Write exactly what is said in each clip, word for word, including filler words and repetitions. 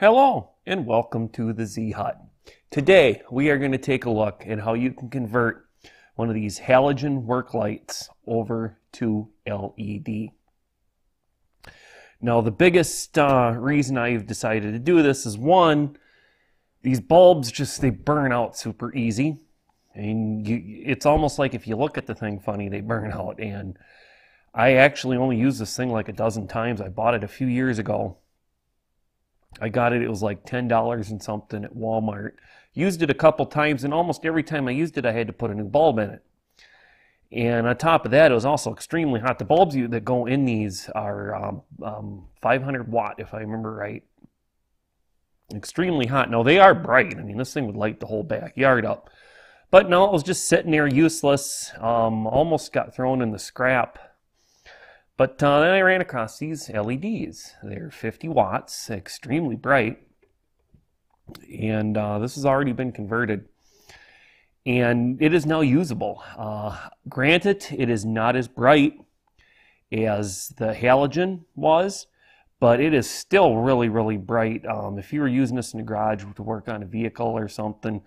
Hello and welcome to the Z-Hut. Today we are going to take a look at how you can convert one of these halogen work lights over to L E D. Now the biggest uh, reason I've decided to do this is, one, these bulbs just they burn out super easy, and you, it's almost like if you look at the thing funny they burn out. And I actually only used this thing like a dozen times. I bought it a few years ago. I got it, it was like ten dollars and something at Walmart. Used it a couple times, and almost every time I used it, I had to put a new bulb in it. And on top of that, it was also extremely hot. The bulbs that go in these are um, um, five hundred watt, if I remember right. Extremely hot. Now, they are bright. I mean, this thing would light the whole backyard up. But no, it was just sitting there useless. Um, almost got thrown in the scrap. But uh, then I ran across these L E Ds. They're fifty watts, extremely bright. And uh, this has already been converted. And it is now usable. Uh, granted, it is not as bright as the halogen was, but it is still really, really bright. Um, if you were using this in the garage to work on a vehicle or something,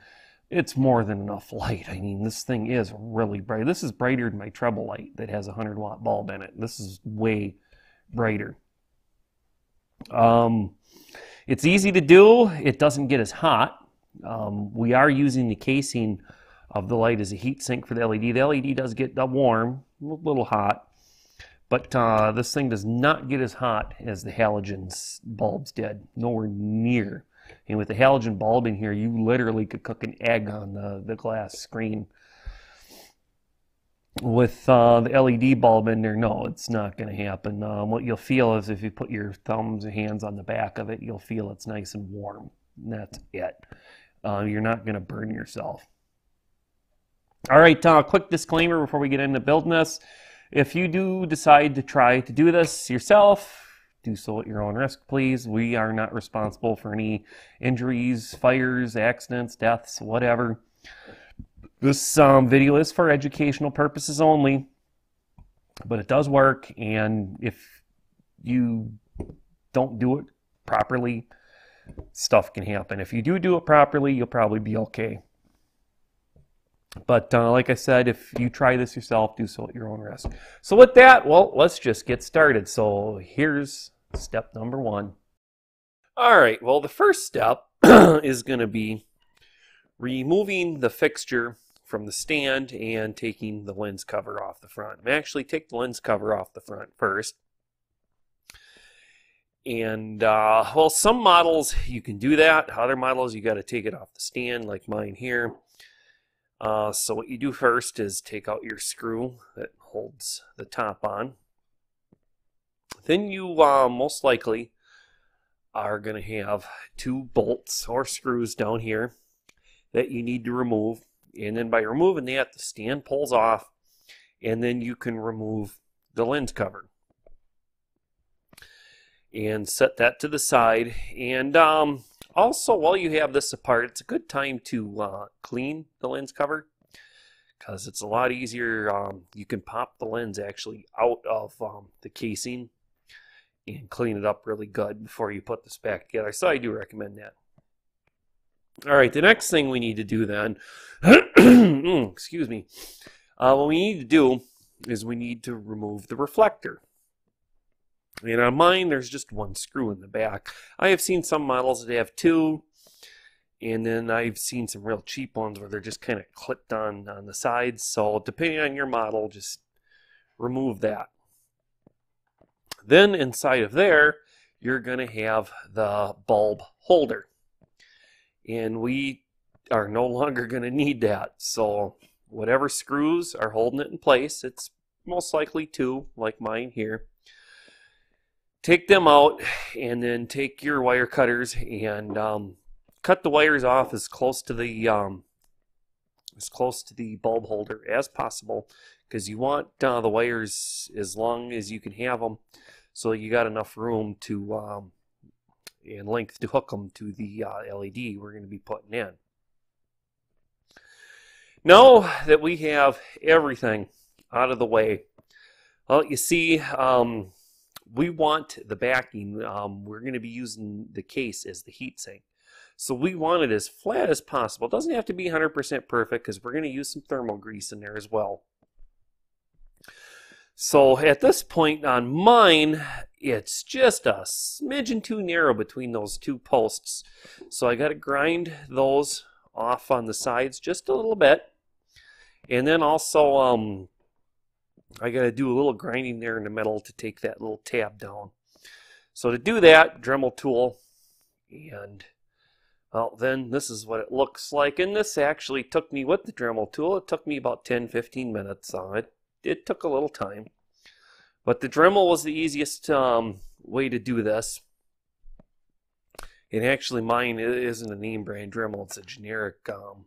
it's more than enough light. I mean, this thing is really bright. This is brighter than my treble light that has a one hundred watt bulb in it. This is way brighter. Um, it's easy to do. It doesn't get as hot. Um, we are using the casing of the light as a heat sink for the L E D. The L E D does get warm, a little hot, but uh, this thing does not get as hot as the halogen bulbs did. Nowhere near. And with the halogen bulb in here, you literally could cook an egg on the, the glass screen. With uh, the L E D bulb in there, no, it's not going to happen. Um, what you'll feel is if you put your thumbs and hands on the back of it, you'll feel it's nice and warm. And that's it. Uh, you're not going to burn yourself. All right, uh, quick disclaimer before we get into building this. If you do decide to try to do this yourself, do so at your own risk, please. We are not responsible for any injuries, fires, accidents, deaths, whatever. This um, video is for educational purposes only, but it does work. And if you don't do it properly, stuff can happen. If you do do it properly, you'll probably be okay. But uh, like I said, if you try this yourself, do so at your own risk. So with that, well, let's just get started. So here's step number one. All right, well, the first step is going to be removing the fixture from the stand and taking the lens cover off the front. I'm actually take the lens cover off the front first. And, uh, well, some models you can do that. Other models, you got to take it off the stand, like mine here. Uh, so what you do first is take out your screw that holds the top on. Then you uh, most likely are going to have two bolts or screws down here that you need to remove. And then by removing that, the stand pulls off, and then you can remove the lens cover. And set that to the side. And um, also, while you have this apart, it's a good time to uh, clean the lens cover, because it's a lot easier. Um, you can pop the lens actually out of um, the casing and clean it up really good before you put this back together. So I do recommend that. All right, the next thing we need to do then, excuse me, uh, what we need to do is we need to remove the reflector. And on mine, there's just one screw in the back. I have seen some models that have two, and then I've seen some real cheap ones where they're just kind of clipped on on the sides. So depending on your model, just remove that. Then inside of there, you're going to have the bulb holder, and we are no longer going to need that. So whatever screws are holding it in place, it's most likely two, like mine here. Take them out, and then take your wire cutters and um, cut the wires off as close to the um, as close to the bulb holder as possible, because you want uh, the wires as long as you can have them, so you got enough room to um, and length to hook them to the uh, L E D we're going to be putting in. Now that we have everything out of the way, well, you see. Um, we want the backing, um, we're going to be using the case as the heat sink. So we want it as flat as possible. It doesn't have to be one hundred percent perfect because we're going to use some thermal grease in there as well. So at this point on mine, it's just a smidgen too narrow between those two posts. So I got to grind those off on the sides just a little bit. And then also um, I got to do a little grinding there in the middle to take that little tab down. So to do that, Dremel tool, and well, then this is what it looks like. And this actually took me, with the Dremel tool, it took me about ten fifteen minutes on it. It took a little time, but the Dremel was the easiest um, way to do this. And actually mine isn't a name brand Dremel, it's a generic. Um,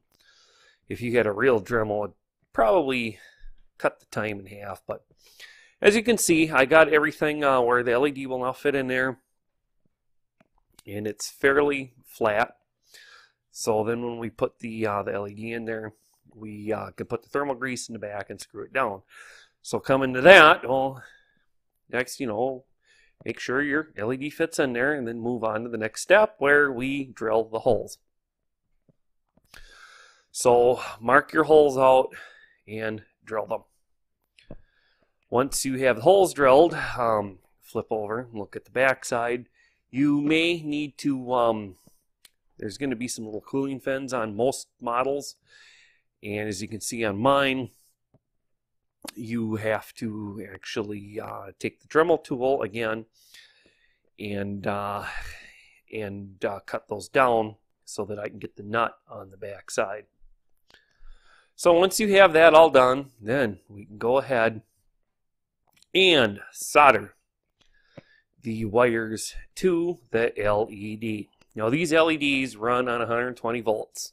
if you had a real Dremel, it'd probably cut the time in half. But as you can see, I got everything uh, where the L E D will now fit in there, and it's fairly flat. So then when we put the, uh, the L E D in there, we uh, can put the thermal grease in the back and screw it down. So coming to that, well, next, you know, make sure your L E D fits in there, and then move on to the next step where we drill the holes. So mark your holes out and drill them. Once you have the holes drilled, um, flip over and look at the back side. You may need to, um, there's going to be some little cooling fins on most models. And as you can see on mine, you have to actually uh, take the Dremel tool again and uh, and uh, cut those down so that I can get the nut on the back side. So once you have that all done, then we can go ahead and solder the wires to the L E D. Now these L E Ds run on one hundred twenty volts.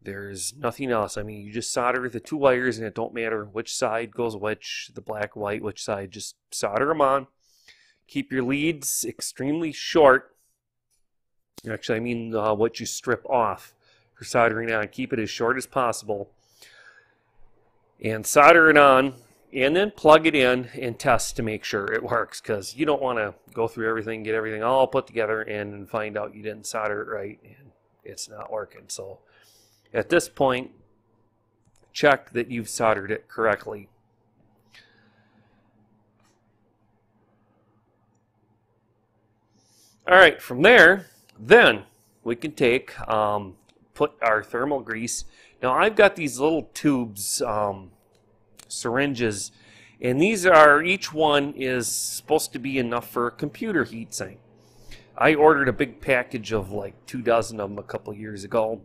There's nothing else. I mean, you just solder the two wires, and it don't matter which side goes which, the black, white, which side. Just solder them on. Keep your leads extremely short. Actually, I mean uh, what you strip off for soldering on. Keep it as short as possible. And solder it on, and then plug it in and test to make sure it works, because you don't want to go through everything, get everything all put together, and find out you didn't solder it right, and it's not working. So at this point, check that you've soldered it correctly. All right, from there, then we can take, um, put our thermal grease. Now I've got these little tubes, um, syringes, and these are, each one is supposed to be enough for a computer heat sink. I ordered a big package of like two dozen of them a couple years ago,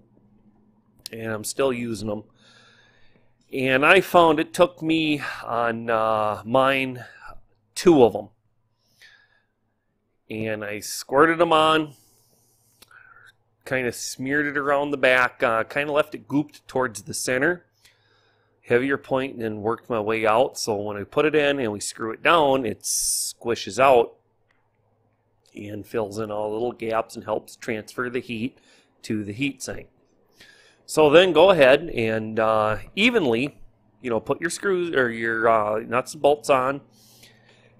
and I'm still using them. And I found it took me on uh, mine two of them, and I squirted them on, kind of smeared it around the back, uh, kind of left it gooped towards the center, heavier point, and then worked my way out. So when I put it in and we screw it down, it squishes out and fills in all the little gaps and helps transfer the heat to the heat sink. So then go ahead and uh, evenly, you know, put your screws or your uh, nuts and bolts on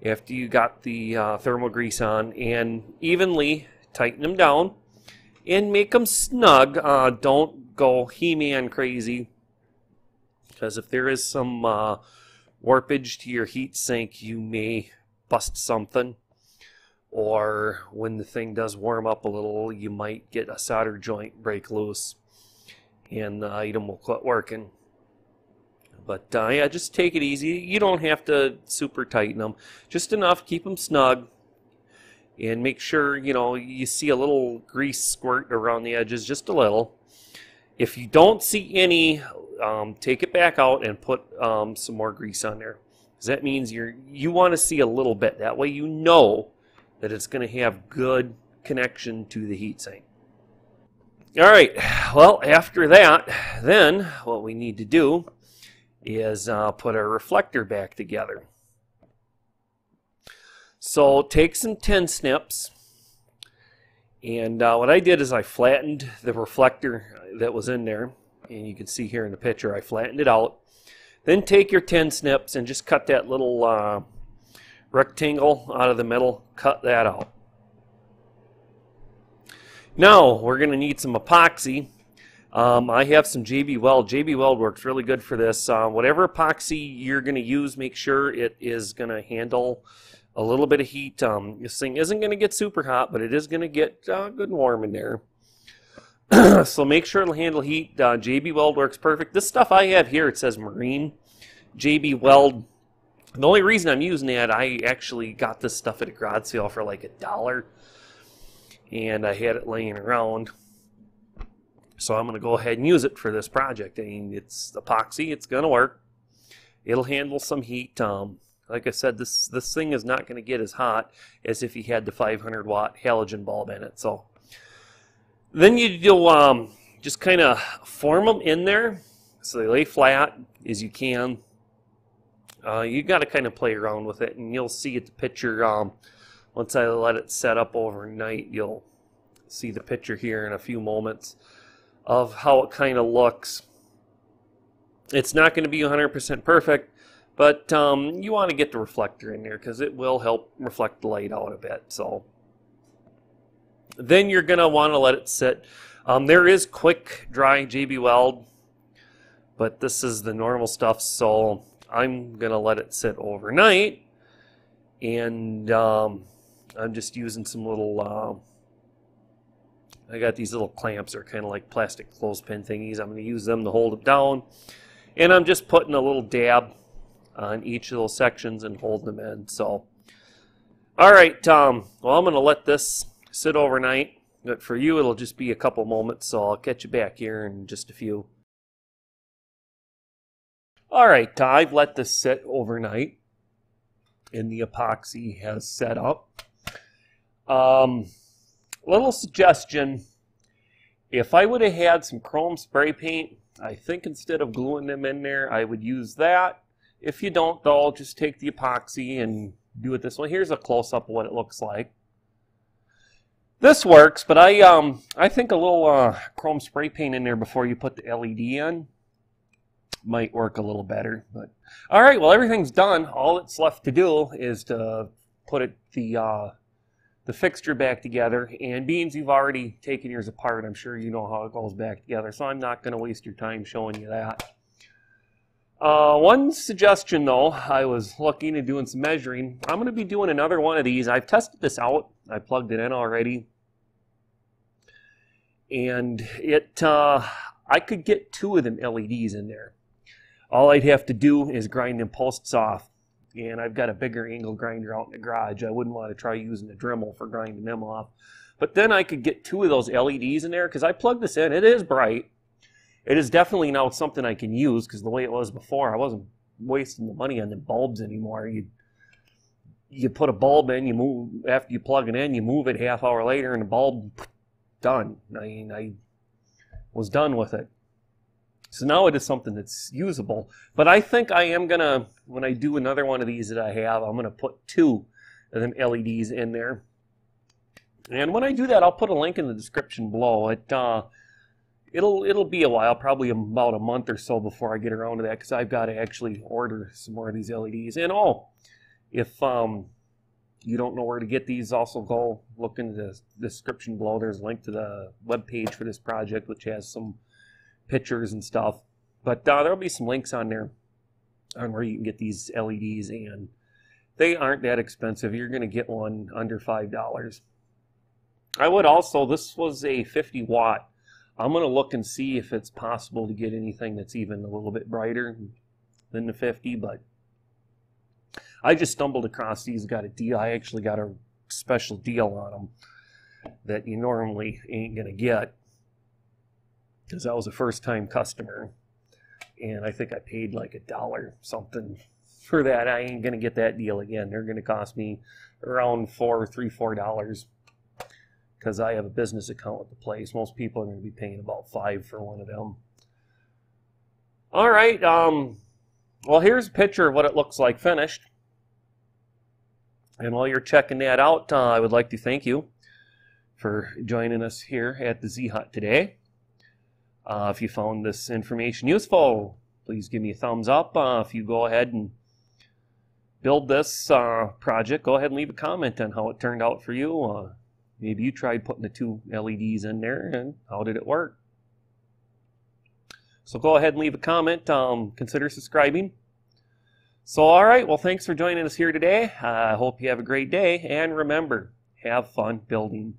after you got the uh, thermal grease on, and evenly tighten them down and make them snug. Uh, don't go He-Man crazy, because if there is some uh, warpage to your heat sink, you may bust something. Or when the thing does warm up a little, you might get a solder joint break loose, and the item will quit working. But uh, yeah, just take it easy. You don't have to super tighten them. Just enough, keep them snug, and make sure, you know, you see a little grease squirt around the edges, just a little. If you don't see any, um, take it back out and put um, some more grease on there, because that means you're you want to see a little bit. That way you know that it's going to have good connection to the heat sink. All right, well, after that, then what we need to do is uh, put our reflector back together. So take some tin snips, and uh, what I did is I flattened the reflector that was in there, and you can see here in the picture I flattened it out. Then take your tin snips and just cut that little uh, rectangle out of the middle, cut that out. Now we're going to need some epoxy. Um, I have some J B Weld. J B Weld works really good for this. Uh, whatever epoxy you're going to use, make sure it is going to handle a little bit of heat. Um, this thing isn't going to get super hot, but it is going to get uh, good and warm in there. So make sure it'll handle heat. Uh, J B Weld works perfect. This stuff I have here, it says Marine J B Weld. The only reason I'm using that, I actually got this stuff at a garage sale for like a dollar, and I had it laying around. So I'm going to go ahead and use it for this project. I mean, it's epoxy. It's going to work. It'll handle some heat. Um, like I said, this, this thing is not going to get as hot as if you had the five hundred watt halogen bulb in it. So then you do, um, just kind of form them in there so they lay flat as you can. Uh, you got to kind of play around with it, and you'll see at the picture, um, once I let it set up overnight, you'll see the picture here in a few moments of how it kind of looks. It's not going to be one hundred percent perfect, but um, you want to get the reflector in there because it will help reflect the light out a bit. So then you're going to want to let it sit. Um, there is quick dry J B Weld, but this is the normal stuff, so I'm going to let it sit overnight. And um, I'm just using some little... Uh, I got these little clamps. They're kind of like plastic clothespin thingies. I'm going to use them to hold it down. And I'm just putting a little dab on each of those sections and holding them in. So, all right, um, well, I'm going to let this sit overnight. But for you, it'll just be a couple moments, so I'll catch you back here in just a few. All right, I've let this sit overnight, and the epoxy has set up. Um... Little suggestion, if I would have had some chrome spray paint, I think instead of gluing them in there, I would use that. If you don't, though, just take the epoxy and do it this way. Here's a close-up of what it looks like. This works, but I um I think a little uh, chrome spray paint in there before you put the L E D in might work a little better. But all right, well, everything's done. All it's left to do is to put it the... Uh, the fixture back together. And beans, you've already taken yours apart. I'm sure you know how it goes back together, so I'm not going to waste your time showing you that. Uh, one suggestion, though, I was looking at doing some measuring. I'm going to be doing another one of these. I've tested this out. I plugged it in already. And it, uh, I could get two of them L E Ds in there. All I'd have to do is grind them posts off. And I've got a bigger angle grinder out in the garage. I wouldn't want to try using a Dremel for grinding them off. But then I could get two of those L E Ds in there, because I plugged this in. It is bright. It is definitely now something I can use, because the way it was before, I wasn't wasting the money on the bulbs anymore. You you put a bulb in, you move after you plug it in, you move it half hour later, and the bulb, done. I mean, I was done with it. So now it is something that's usable. But I think I am going to, when I do another one of these that I have, I'm going to put two of them L E Ds in there. And when I do that, I'll put a link in the description below. It, uh, it'll, it'll be a while, probably about a month or so before I get around to that, because I've got to actually order some more of these L E Ds. And oh, if um, you don't know where to get these, also go look in the description below. There's a link to the webpage for this project, which has some pictures and stuff, but uh, there'll be some links on there on where you can get these L E Ds, and they aren't that expensive. You're going to get one under five dollars. I would also, this was a fifty watt. I'm going to look and see if it's possible to get anything that's even a little bit brighter than the fifty, but I just stumbled across these, got a deal. I actually got a special deal on them that you normally ain't going to get, because I was a first-time customer, and I think I paid like a dollar something for that. I ain't gonna get that deal again. They're gonna cost me around four, three, four dollars, because I have a business account with the place. Most people are gonna be paying about five for one of them. All right. Um, well, here's a picture of what it looks like finished. And while you're checking that out, uh, I would like to thank you for joining us here at the Z-Hut today. Uh, if you found this information useful, please give me a thumbs up. Uh, if you go ahead and build this uh, project, go ahead and leave a comment on how it turned out for you. Uh, maybe you tried putting the two L E Ds in there, and how did it work? So go ahead and leave a comment. Um, consider subscribing. So all right, well, thanks for joining us here today. I uh, hope you have a great day, and remember, have fun building.